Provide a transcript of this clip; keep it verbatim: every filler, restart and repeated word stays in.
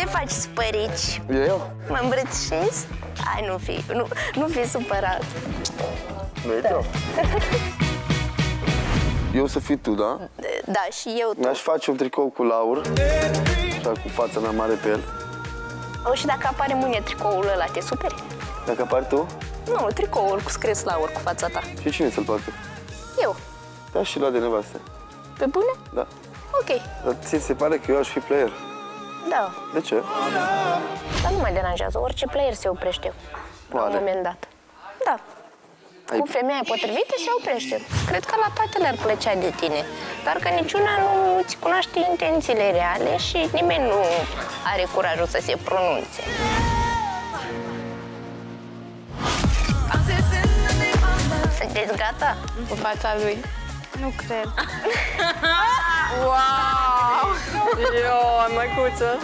Ce faci, spărici? Eu? Mă îmbrățișez? Ai, nu fi, nu, nu fi supărat. Nu e greu. Eu să fii tu, da? Da, și eu tu. Mi-aș face un tricou cu laur, așa, cu fața mea mare pe el. O, și dacă apare mâine tricoul ăla, te superi? Dacă apari tu? Nu, tricoul cu scris laur cu fața ta. Și cine să-l facă? Eu. Da, și lua de nevastă. Pe bune? Da. Ok. Dar ți se pare că eu aș fi player? Da. De ce? Dar nu mă deranjează, orice player se oprește la un moment dat. Da. Ai... Cu femeia potrivită se oprește. Cred că la toate le-ar plăcea de tine. Dar că niciuna nu îți cunoaște intențiile reale și nimeni nu are curajul să se pronunțe. Sunteți gata? În fața lui. Nu cred. Wow! Yo, măicuță!